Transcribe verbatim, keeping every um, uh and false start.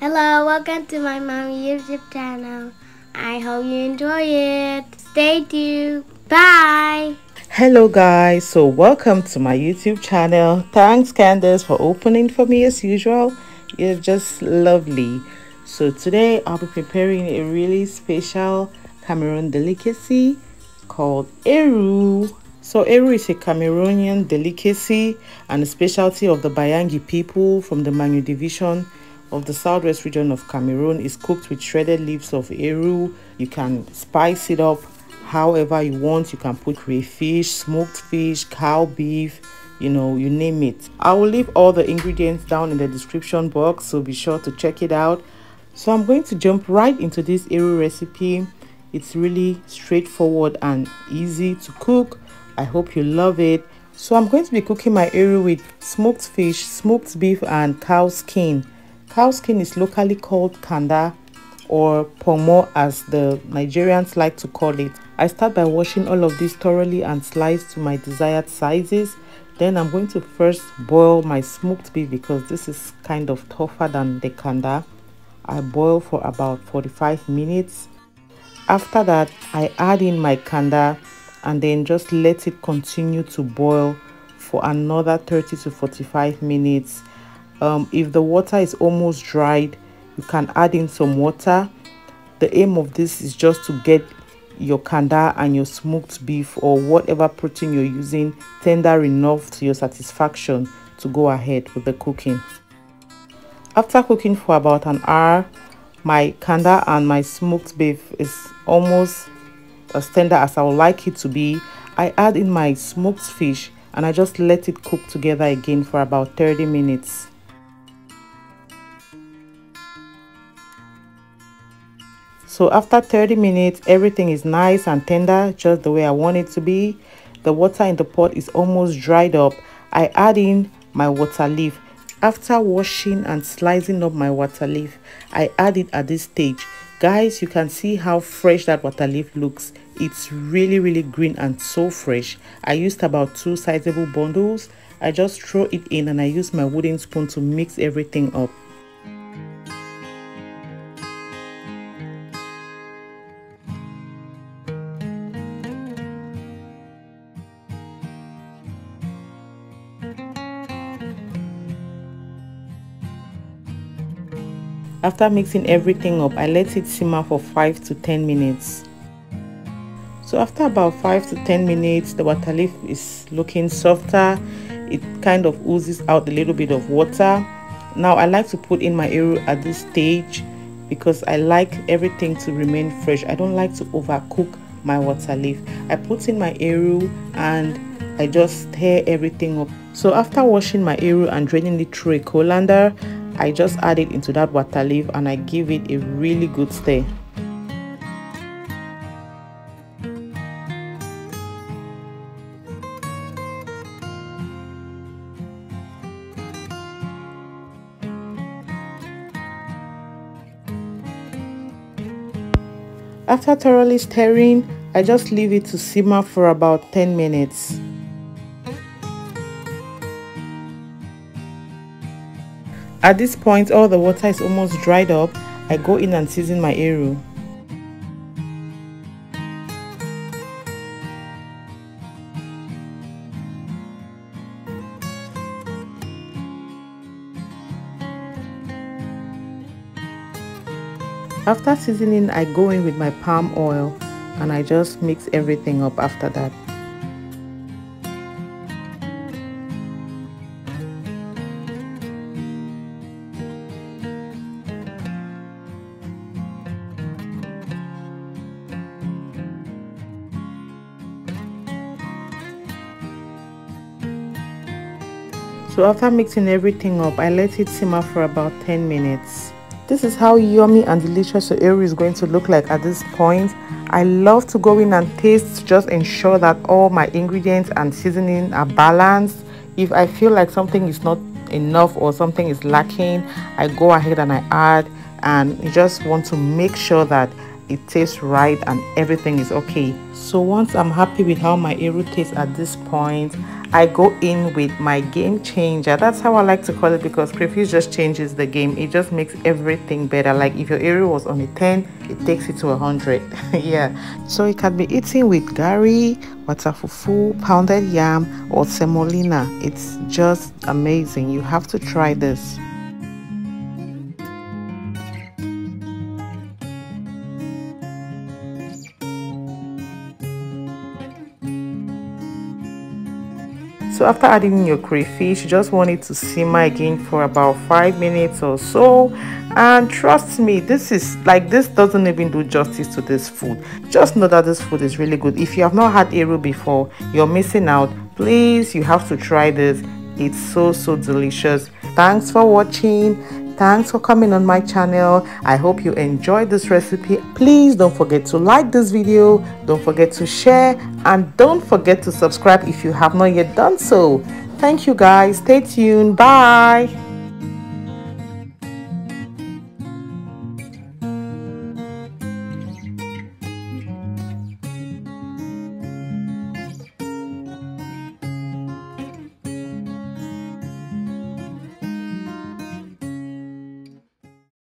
Hello, welcome to my Mami YouTube channel. I hope you enjoy it. Stay tuned. Bye. Hello guys, so welcome to my YouTube channel. Thanks Candace for opening for me as usual. You're just lovely. So today I'll be preparing a really special Cameroon delicacy called eru. So eru is a Cameroonian delicacy and a specialty of the Bayangi people from the Manu division of the southwest region of Cameroon. Is cooked with shredded leaves of eru. You can spice it up however you want. You can put crayfish, smoked fish, cow beef, you know, you name it. I will leave all the ingredients down in the description box, so be sure to check it out. So I'm going to jump right into this eru recipe. It's really straightforward and easy to cook. I hope you love it. So I'm going to be cooking my eru with smoked fish, smoked beef and cow skin. Cow skin is locally called Kanda or Pomo, as the Nigerians like to call it. I start by washing all of this thoroughly and slice to my desired sizes. Then I'm going to first boil my smoked beef because this is kind of tougher than the Kanda. I boil for about forty-five minutes. After that, I add in my Kanda and then just let it continue to boil for another thirty to forty-five minutes. Um, if the water is almost dried, you can add in some water. The aim of this is just to get your Kanda and your smoked beef or whatever protein you're using tender enough to your satisfaction to go ahead with the cooking. After cooking for about an hour, my Kanda and my smoked beef is almost as tender as I would like it to be. I add in my smoked fish and I just let it cook together again for about thirty minutes. So after thirty minutes, everything is nice and tender, just the way I want it to be. The water in the pot is almost dried up. I add in my water leaf. After washing and slicing up my water leaf, I add it at this stage. Guys, you can see how fresh that water leaf looks. It's really, really green and so fresh. I used about two sizable bundles. I just throw it in and I use my wooden spoon to mix everything up. After mixing everything up, I let it simmer for five to ten minutes. So after about five to ten minutes, the water leaf is looking softer. It kind of oozes out a little bit of water. Now I like to put in my eru at this stage because I like everything to remain fresh. I don't like to overcook my water leaf. I put in my eru and I just stir everything up. So after washing my eru and draining it through a colander, I just add it into that water leaf and I give it a really good stir. After thoroughly stirring, I just leave it to simmer for about ten minutes. At this point, all the water is almost dried up. I go in and season my eru. After seasoning, I go in with my palm oil and I just mix everything up after that. So after mixing everything up, I let it simmer for about ten minutes. This is how yummy and delicious your eru is going to look like at this point. I love to go in and taste to just ensure that all my ingredients and seasoning are balanced. If I feel like something is not enough or something is lacking, I go ahead and I add, and you just want to make sure that it tastes right and everything is okay. So once I'm happy with how my eru tastes at this point, I go in with my game changer. That's how I like to call it, because crayfish just changes the game. It just makes everything better. Like if your eru was on a ten, it takes it to a hundred. Yeah, so it can be eaten with gari, water fufu, pounded yam, or semolina. It's just amazing. You have to try this. So after adding your crayfish, you just want it to simmer again for about five minutes or so. And trust me, this is like, this doesn't even do justice to this food. Just know that this food is really good. If you have not had eru before, you're missing out. Please, you have to try this. It's so, so delicious. Thanks for watching. Thanks for coming on my channel. I hope you enjoyed this recipe. Please don't forget to like this video, don't forget to share, and don't forget to subscribe if you have not yet done so. Thank you guys. Stay tuned. Bye.